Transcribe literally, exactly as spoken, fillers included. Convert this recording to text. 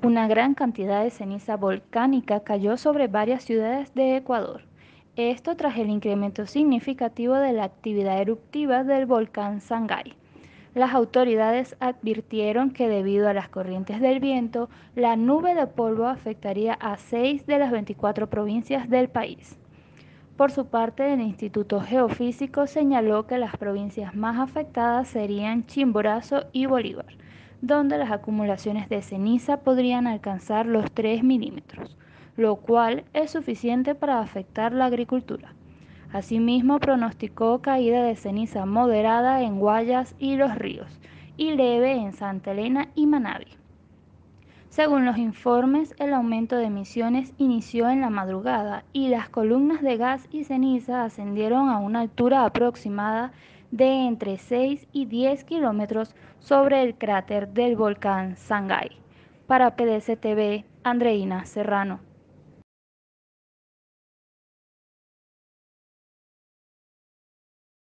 Una gran cantidad de ceniza volcánica cayó sobre varias ciudades de Ecuador. Esto tras el incremento significativo de la actividad eruptiva del volcán Sangay. Las autoridades advirtieron que debido a las corrientes del viento, la nube de polvo afectaría a seis de las veinticuatro provincias del país. Por su parte, el Instituto Geofísico señaló que las provincias más afectadas serían Chimborazo y Bolívar, donde las acumulaciones de ceniza podrían alcanzar los tres milímetros, lo cual es suficiente para afectar la agricultura. Asimismo, pronosticó caída de ceniza moderada en Guayas y Los Ríos, y leve en Santa Elena y Manabí. Según los informes, el aumento de emisiones inició en la madrugada y las columnas de gas y ceniza ascendieron a una altura aproximada de entre seis y diez kilómetros sobre el cráter del volcán Sangay. Para P D C T V, Andreina Serrano.